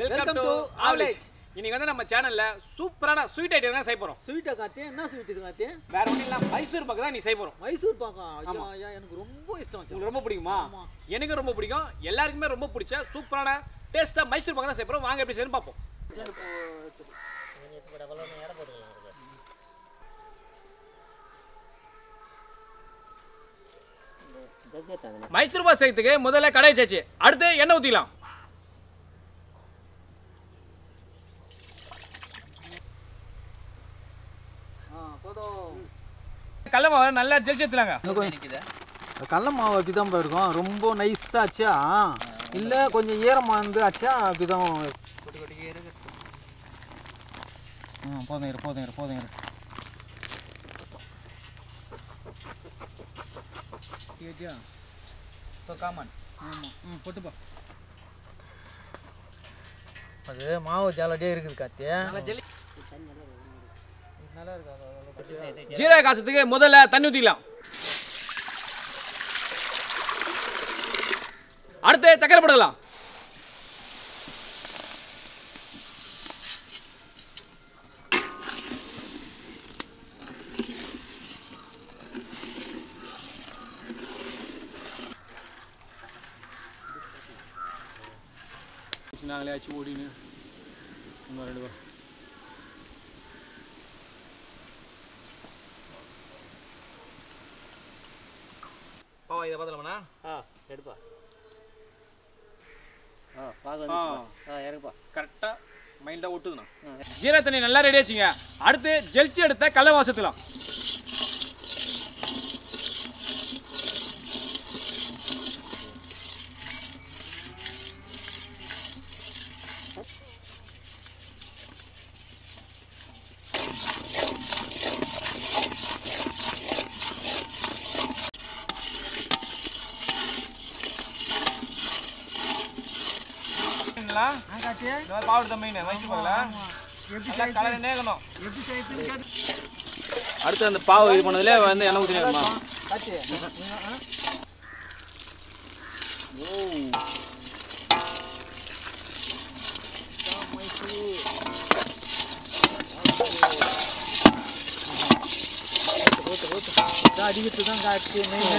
Welcome to our village. இன்னைக்கு வந்து நம்ம சேனல்ல சூப்பரான ஸ்வீட் ஐட்டம் தான் செய்ய போறோம். ஸ்வீட்டா காத்தே என்ன ஸ்வீட் இது காத்தே? வேற ஒண்ணு இல்ல மைசூர் பாக்கு தான் நீ செய்ய போறோம். மைசூர் பாக்கா? ஆமா எனக்கு ரொம்ப இஷ்டம். உங்களுக்கு ரொம்ப பிடிக்குமா? எனக்கு ரொம்ப பிடிக்கும். எல்லாருக்குமே ரொம்ப பிடிச்ச சூப்பரான டேஸ்டா மைசூர் பாக்கு தான் செய்ய போறோம். வாங்க எப்படி செய்யணும் பாப்போம். மைசூர் பாக்கு செய்யறதுக்கு முதல்ல கடாய் சேச்சு அடுத்து எண்ணெய் ஊத்திடலாம். கடல மாவை நல்லா ஜெலிச்சேத்துறாங்க. கடல மாவு அப்படிதான் போயிருக்கும். ரொம்ப நைஸா ஆச்சா இல்ல கொஞ்சம் ஈரமா இருந்து ஆச்சா அப்படிதான் போதும். கேட்டியா சோ காமன். ஆமா போட்டு பா. அது மாவு ஜாலடியா இருக்குது காத்தி. நல்லா ஜெலி நல்லா இருக்கு. அது ஜீரா காசத்துக்கு முதல்ல தண்ணி ஊத்திடலாம். அடுத்து சக்கரை போடலாம். நாங்களே ஆச்சு ஓடினு இன்னும் ரெண்டு பேர் பாவா இத பாத்தலாமா? ஆ எடுப்பா. ஆ பாக வந்துச்சு. ஆ இறங்குப்பா. கரெக்ட்டா மைண்டா ஒட்டுதுனா. ஜீரா தண்ணி நல்லா ரெடி ஆச்சுங்க. அடுத்து ஜெல்ச்சி எடுத்த கல்ல வாசத்துலாம். அடுத்து அந்த பாவு இது பண்ணதுல வந்து எண்ணெய் ஊத்திடணுமா? அடிக்கிட்டுதான் காட்டு மீன்.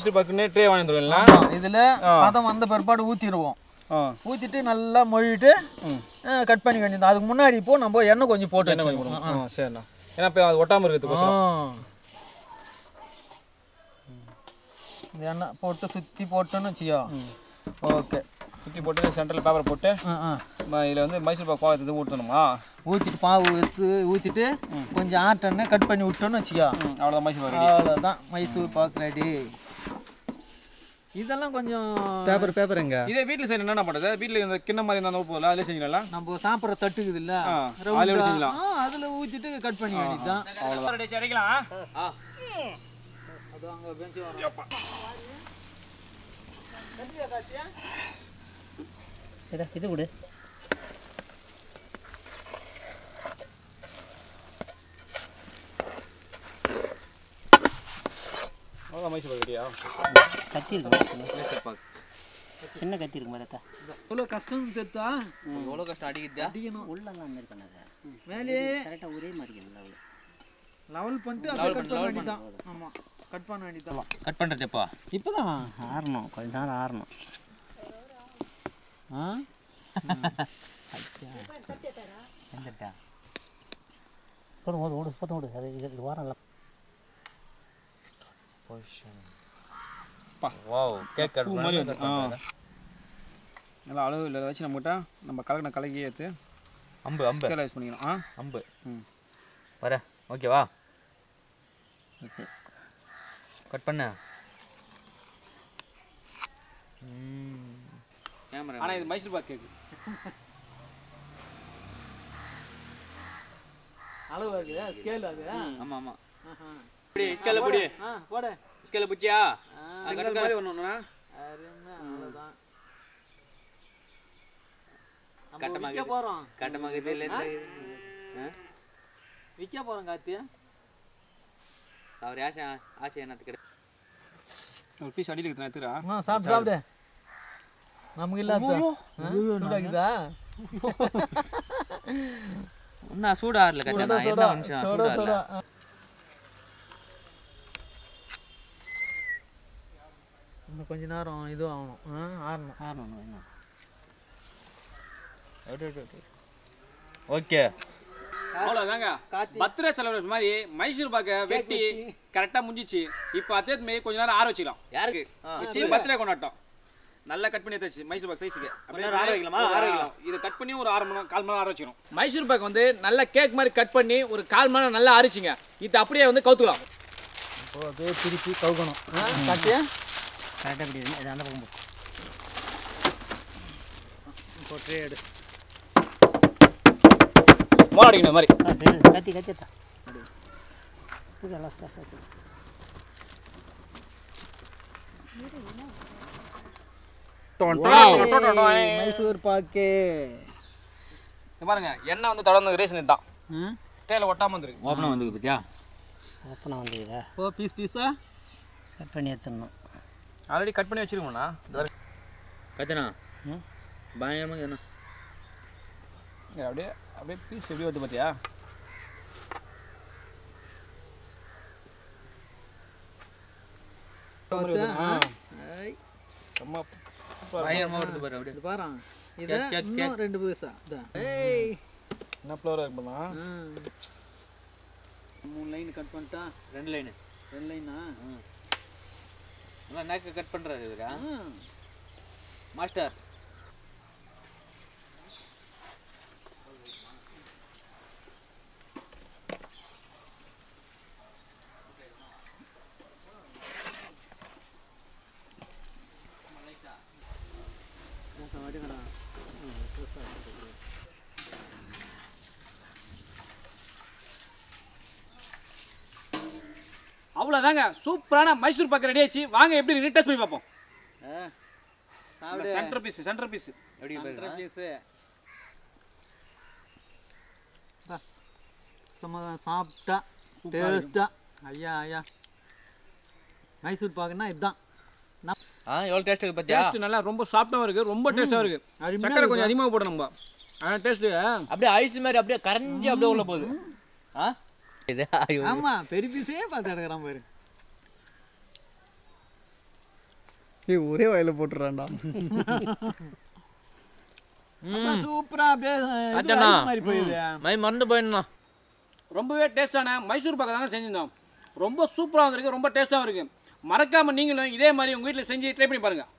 மைசூர் பாக்குனே ட்ரே வாங்கிடுவீங்களா? இதுல பதம் வந்த பிற்பாடு ஊத்திடுவோம். ஊத்திட்டு நல்லா மொழிட்டு கட் பண்ணி வேண்டியது. அதுக்கு முன்னாடி இப்போ நம்ம எண்ணெய் கொஞ்சம் போட்டு எண்ணெய் போடுவோம். சரிண்ணா, ஏன்னா இப்போ அது ஒட்டாமல் இருக்கிறதுக்கோசம் இந்த எண்ணெய் போட்டு சுற்றி போட்டோன்னு வச்சுக்கோ. ஓகே, சுற்றி போட்டு சென்டரில் பேப்பர் போட்டு இதில் வந்து மைசூர் பாக்கு பாவத்தை இது ஊற்றணுமா? ஊற்றிட்டு பாவு எடுத்து ஊற்றிட்டு கொஞ்சம் ஆட்டன்னு கட் பண்ணி விட்டோன்னு வச்சுக்கோ. அவ்வளோதான் மைசூர் பாக்கு. அவ்வளோதான் மைசூர் பாக்கு ரெடி. இதெல்லாம் கொஞ்சம் பேப்பர் பேப்பருங்க. இதே வீட்டில் செய்யணும். என்னென்ன பண்ணுறது? வீட்டில் இந்த கிண்ண மாதிரி இருந்தால் போதும். அதில் செஞ்சிடலாம். நம்ம சாப்பிட்ற தட்டுக்குது இல்லை, அதில் செஞ்சிடலாம். அதில் ஊற்றிட்டு கட் பண்ணி வேண்டியதுதான். அவ்வளோதான், இறக்கலாம். அது அங்கே பெஞ்சு வரும். இது விடு. மைசூர் பாக்குறியா? கத்தி இருக்கு, சின்ன கத்தி இருக்கு. மாதிரி எவ்வளோ கஷ்டம் தெரியுதா? எவ்வளோ கஷ்டம் அடிக்கிறதா? அடிக்கணும் உள்ளலாம் அந்த மாதிரி பண்ணாத. மேலே கரெக்டாக ஒரே மாதிரி லெவல் பண்ணிட்டு லெவல் பண்ண வேண்டியதான். ஆமாம், கட் பண்ண வேண்டியதான். கட் பண்ணுறது எப்போ? இப்போ தான் ஆறணும், கொஞ்ச நேரம் ஆறணும். கட் பண்ணு கேமரா انا இது மைசூர் பாக் கேக்கு அளவு இருக்குதா ஸ்கேல் ஆகுதா ஆமா ஆமா இப்படி ஸ்கேல்ல புடி போட ஸ்கேல்ல புடியா கட் மாதிரி பண்ணனும்னா அருமை அவ்வளவுதான் நம்ம விக்க போறோம் கட்டமாகுது இல்ல விக்க போறோம் காத்தி அவரே ஆசை ஆசை என்னத்துக்கு ஒரு பீஸ் அடியில எடுத்து எடுத்துடா சாப்பிடு சாப்பிடு நமக்கு இல்ல சூடாக்குதா ஒண்ணா சூடா இல்ல கட்டனா என்ன நிமிஷம் சூடா இல்ல இன்னும் கொஞ்ச நேரம் இது ஆவணும் ஆறணும் ஆறணும் என்ன ஓகே அவ்வளவுதாங்க பர்த்டே செலிப்ரேஷன் மாதிரி மைசூர் பாக்க வெட்டி கரெக்டா முடிஞ்சிச்சு இப்போ அதே மாதிரி கொஞ்ச நேரம் ஆற வச்சிடலாம் யாருக்கு சீர் பர்த்டே கொண்டாட்டம் நல்லா கட் பண்ணி எடுத்துச்சு மைசூர் பாக் சைஸ்க்கு அப்படியே ஆற வைக்கலாமா ஆற வைக்கலாம் இது கட் பண்ணி ஒரு 1/2 மணி நேரம் 1/4 மணி நேரம் ஆற வச்சிரோம் மைசூர் பாக் வந்து நல்ல கேக் மாதிரி கட் பண்ணி ஒரு 1/4 மணி நேரம் நல்லா ஆறிச்சிங்க இது அப்படியே வந்து கவுத்துலாம் இப்போ அப்படியே திருப்பி கவுக்கணும் கட் கரெக்டா இப்படி இது அந்த பக்கம் போ ட்ரே எடு மாடின மாதிரி கட்டி கட்டிட்டா இதெல்லாம் சஸ் சஸ் டோன் டோன் மைசூர் பாக்கு இங்க பாருங்க என்ன வந்து தடவன ரேஷன் இதான் டேல ஒட்டாம வந்திருக்கு ஓபனா வந்திருக்கு பத்தியா ஓபனா வந்திருக்கா ஓ பீஸ் பீஸா கட் பண்ணி ஏத்துறணும் ஆல்ரெடி கட் பண்ணி வச்சிருக்கோம்னா கட்டனா பயங்கரமா என்ன இங்க அப்படியே அப்படியே பீஸ் எப்படி வருது பார்த்தியா அம்மா பயமா வருது பாரு அப்படியே பாரு இது இன்னும் ரெண்டு பீஸா ஏய் என்ன ஃப்ளோரா இருக்கு பாமா மூணு லைன் கட் பண்ணிட்டா ரெண்டு லைனா நான் நாக்க கட் பண்றாரு இவரா மாஸ்டர் அவ்வளவுதாங்க சூப்பரான மைசூர் பாக்கு ரெடி ஆயிச்சு வாங்க எப்படி ரீடெஸ்ட் பண்ணி பாப்போம் சாப்பிடு சென்டர் பீஸ் எப்படி சென்டர் பீஸ் சும்மா சாப்பிட்டா டேஸ்டா ஐயா மைசூர் பாக்குனா இதுதான் எவ்வளோ டேஸ்ட் இருக்குது பார்த்தியா டேஸ்ட் நல்லா ரொம்ப சாஃப்டாகவும் இருக்குது ரொம்ப டேஸ்ட்டாகவும் இருக்குது சக்கரை கொஞ்சம் அதிகமாக போடும் நம்ம ஆனால் டேஸ்ட்டு அப்படியே ஐஸ் மாதிரி அப்படியே கரைஞ்சி அப்படியே உள்ள போகுது ஆ இது ஆமாம் பெரிய பீஸே பார்த்து எடுக்கிறான் பாரு ஒரே வயலில் போட்டுறான்டா சூப்பராக அப்படியே போயிடுது மறந்து போயிடணும் ரொம்பவே டேஸ்டான மைசூர் பாக்கு தாங்க செஞ்சுருந்தோம் ரொம்ப சூப்பராக வந்துருக்கு ரொம்ப டேஸ்ட்டாகவும் இருக்குது மறக்காமல் நீங்களும் இதே மாதிரி உங்கள் வீட்டில் செஞ்சு ட்ரை பண்ணி பாருங்கள்.